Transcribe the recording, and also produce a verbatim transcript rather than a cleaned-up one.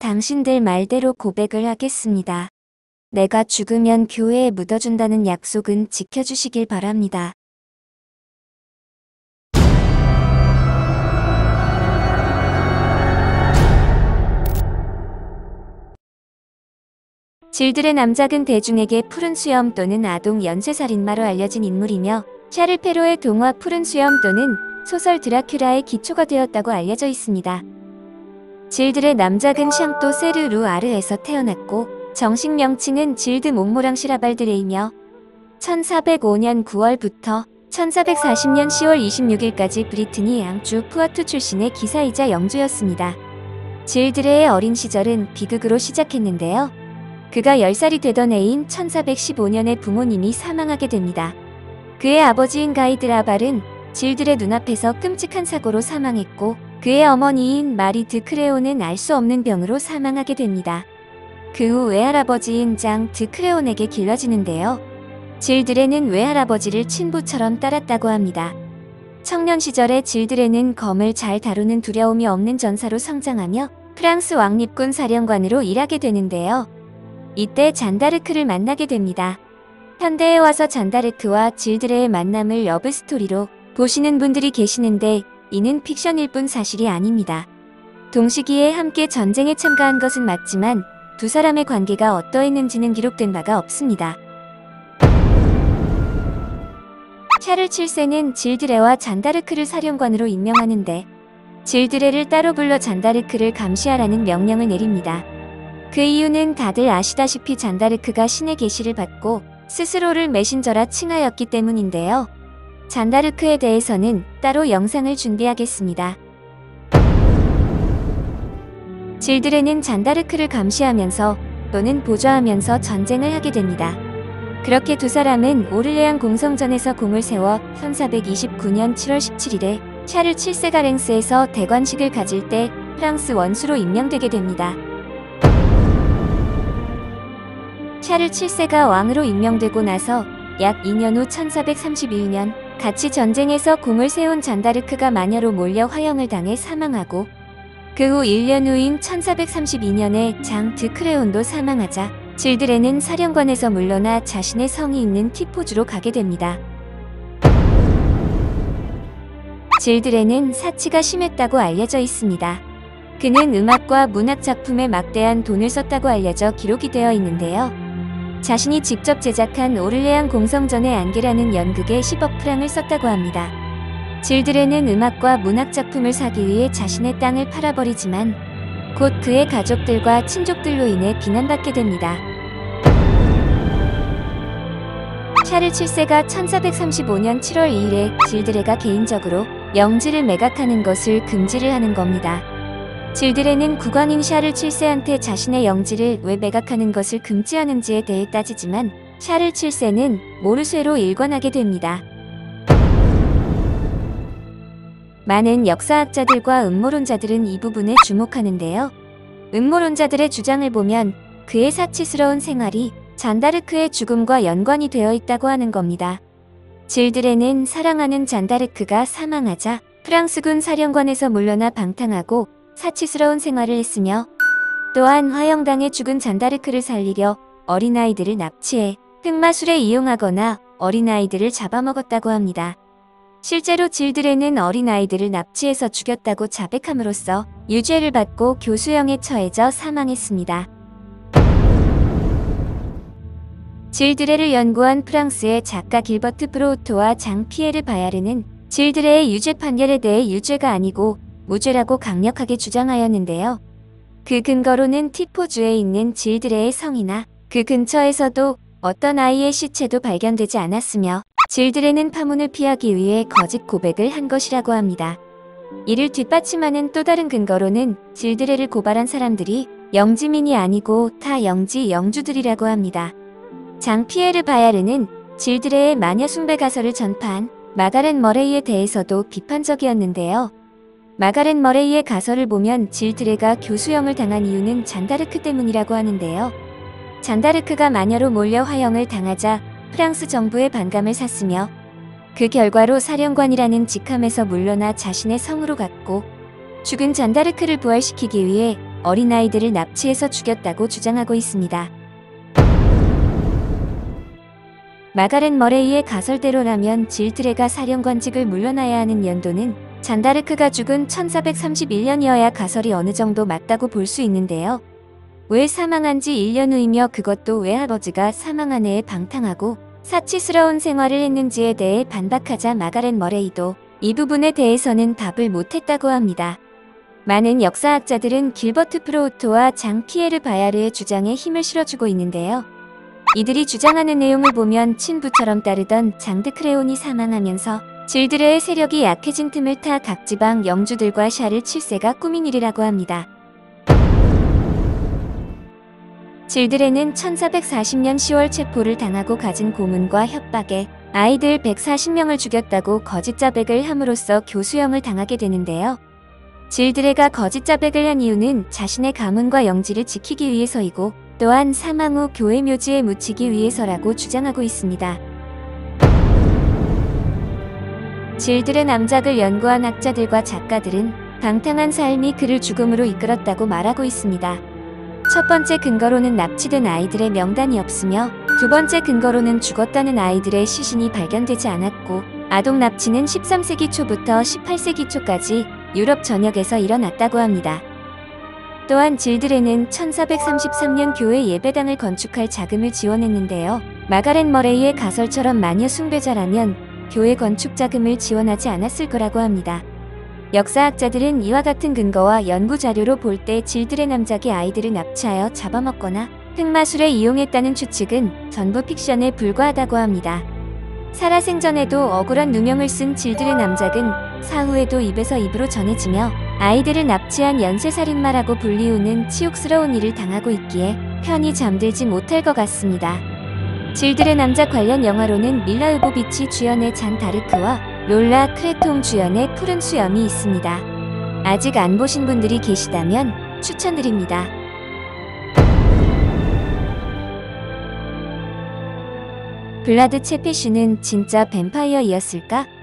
당신들 말대로 고백을 하겠습니다. 내가 죽으면 교회에 묻어준다는 약속은 지켜주시길 바랍니다. 질들의 남작은 대중에게 푸른수염 또는 아동 연쇄살인마로 알려진 인물이며 샤를 페로의 동화 푸른수염 또는 소설 드라큘라의 기초가 되었다고 알려져 있습니다. 질들의 남작은 샹또 세르 루아르에서 태어났고 정식 명칭은 질드 몽모랑 시라발드레이며 천사백오년 구월부터 천사백사십년 시월 이십육일까지 브리트니 양주 푸아투 출신의 기사이자 영주였습니다. 질드레의 어린 시절은 비극으로 시작했는데요. 그가 열 살이 되던 해인 천사백십오년에 부모님이 사망하게 됩니다. 그의 아버지인 가이드라발은 질들의 눈앞에서 끔찍한 사고로 사망했고 그의 어머니인 마리 드 크레온은 알 수 없는 병으로 사망하게 됩니다. 그 후 외할아버지인 장 드 크레온에게 길러지는데요. 질드레는 외할아버지를 친부처럼 따랐다고 합니다. 청년 시절에 질드레는 검을 잘 다루는 두려움이 없는 전사로 성장하며 프랑스 왕립군 사령관으로 일하게 되는데요. 이때 잔다르크를 만나게 됩니다. 현대에 와서 잔다르크와 질드레의 만남을 러브스토리로 보시는 분들이 계시는데 이는 픽션일 뿐 사실이 아닙니다. 동시기에 함께 전쟁에 참가한 것은 맞지만 두 사람의 관계가 어떠했는지는 기록된 바가 없습니다. 샤를 칠 세는 질드레와 잔다르크를 사령관으로 임명하는데 질드레를 따로 불러 잔다르크를 감시하라는 명령을 내립니다. 그 이유는 다들 아시다시피 잔다르크가 신의 계시를 받고 스스로를 메신저라 칭하였기 때문인데요. 잔다르크에 대해서는 따로 영상을 준비하겠습니다. 질드레는 잔다르크를 감시하면서 또는 보좌하면서 전쟁을 하게 됩니다. 그렇게 두 사람은 오를레앙 공성전에서 공을 세워 천사백이십구년 칠월 십칠일에 샤를 칠 세가 랭스에서 대관식을 가질 때 프랑스 원수로 임명되게 됩니다. 샤를 칠 세가 왕으로 임명되고 나서 약 이년 후 천사백삼십이년 같이 전쟁에서 공을 세운 잔다르크가 마녀로 몰려 화형을 당해 사망하고 그 후 일년 후인 천사백삼십이년에 장 드크레온도 사망하자 질드레는 사령관에서 물러나 자신의 성이 있는 티포주로 가게 됩니다. 질드레는 사치가 심했다고 알려져 있습니다. 그는 음악과 문학 작품에 막대한 돈을 썼다고 알려져 기록이 되어 있는데요. 자신이 직접 제작한 오를레앙 공성전의 안개라는 연극에 십억 프랑을 썼다고 합니다. 질드레는 음악과 문학 작품을 사기 위해 자신의 땅을 팔아버리지만 곧 그의 가족들과 친족들로 인해 비난받게 됩니다. 샤를 칠 세가 천사백삼십오년 칠월 이일에 질드레가 개인적으로 영지를 매각하는 것을 금지를 하는 겁니다. 질드레는 국왕인 샤를 칠 세한테 자신의 영지를 왜 매각하는 것을 금지하는지에 대해 따지지만 샤를 칠 세는 모르쇠로 일관하게 됩니다. 많은 역사학자들과 음모론자들은 이 부분에 주목하는데요. 음모론자들의 주장을 보면 그의 사치스러운 생활이 잔다르크의 죽음과 연관이 되어 있다고 하는 겁니다. 질드레는 사랑하는 잔다르크가 사망하자 프랑스군 사령관에서 물러나 방탕하고 사치스러운 생활을 했으며 또한 화형당해 죽은 잔다르크를 살리려 어린아이들을 납치해 흑마술에 이용하거나 어린아이들을 잡아먹었다고 합니다. 실제로 질드레는 어린아이들을 납치해서 죽였다고 자백함으로써 유죄를 받고 교수형에 처해져 사망했습니다. 질드레를 연구한 프랑스의 작가 길버트 프로우토와 장 피에르 바야르는 질드레의 유죄 판결에 대해 유죄가 아니고 무죄라고 강력하게 주장하였는데요. 그 근거로는 티포주에 있는 질드레의 성이나 그 근처에서도 어떤 아이의 시체도 발견되지 않았으며 질드레는 파문을 피하기 위해 거짓 고백을 한 것이라고 합니다. 이를 뒷받침하는 또 다른 근거로는 질드레를 고발한 사람들이 영지민이 아니고 타 영지 영주들이라고 합니다. 장 피에르 바야르는 질드레의 마녀 숭배 가설을 전파한 마가렛 머레이에 대해서도 비판적이었는데요. 마가렛 머레이의 가설을 보면 질드레가 교수형을 당한 이유는 잔다르크 때문이라고 하는데요. 잔다르크가 마녀로 몰려 화형을 당하자 프랑스 정부의 반감을 샀으며 그 결과로 사령관이라는 직함에서 물러나 자신의 성으로 갔고 죽은 잔다르크를 부활시키기 위해 어린아이들을 납치해서 죽였다고 주장하고 있습니다. 마가렛 머레이의 가설대로라면 질드레가 사령관직을 물러나야 하는 연도는 잔다르크가 죽은 천사백삼십일 년이어야 가설이 어느 정도 맞다고 볼 수 있는데요. 왜 사망한 지 일 년 후이며 그것도 외할아버지가 사망한 해에 방탕하고 사치스러운 생활을 했는지에 대해 반박하자 마가렛 머레이도 이 부분에 대해서는 답을 못했다고 합니다. 많은 역사학자들은 길버트 프로우토와 장 피에르 바야르의 주장에 힘을 실어주고 있는데요. 이들이 주장하는 내용을 보면 친부처럼 따르던 장드크레온이 사망하면서 질드레의 세력이 약해진 틈을 타 각 지방 영주들과 샤를 칠 세가 꾸민 일이라고 합니다. 질드레는 천사백사십 년 시월 체포를 당하고 가진 고문과 협박에 아이들 백사십 명을 죽였다고 거짓 자백을 함으로써 교수형을 당하게 되는데요. 질드레가 거짓 자백을 한 이유는 자신의 가문과 영지를 지키기 위해서이고 또한 사망 후 교회 묘지에 묻히기 위해서라고 주장하고 있습니다. 질드레 남작을 연구한 학자들과 작가들은 방탕한 삶이 그를 죽음으로 이끌었다고 말하고 있습니다. 첫 번째 근거로는 납치된 아이들의 명단이 없으며 두 번째 근거로는 죽었다는 아이들의 시신이 발견되지 않았고 아동 납치는 십삼 세기 초부터 십팔 세기 초까지 유럽 전역에서 일어났다고 합니다. 또한 질드레는 천사백삼십삼 년 교회 예배당을 건축할 자금을 지원했는데요. 마가렛 머레이의 가설처럼 마녀 숭배자라면 교회 건축 자금을 지원하지 않았을 거라고 합니다. 역사학자들은 이와 같은 근거와 연구 자료로 볼 때 질드레 남작이 아이들을 납치하여 잡아먹거나 흑마술에 이용했다는 추측은 전부 픽션에 불과하다고 합니다. 살아생전에도 억울한 누명을 쓴 질드레 남작은 사후에도 입에서 입으로 전해지며 아이들을 납치한 연쇄살인마라고 불리우는 치욕스러운 일을 당하고 있기에 편히 잠들지 못할 것 같습니다. 질드레 남작 관련 영화로는 밀라 요보비치 주연의 잔다르크와 롤라 크레통 주연의 푸른수염이 있습니다. 아직 안 보신 분들이 계시다면 추천드립니다. 블라드 체페슈는 진짜 뱀파이어이었을까?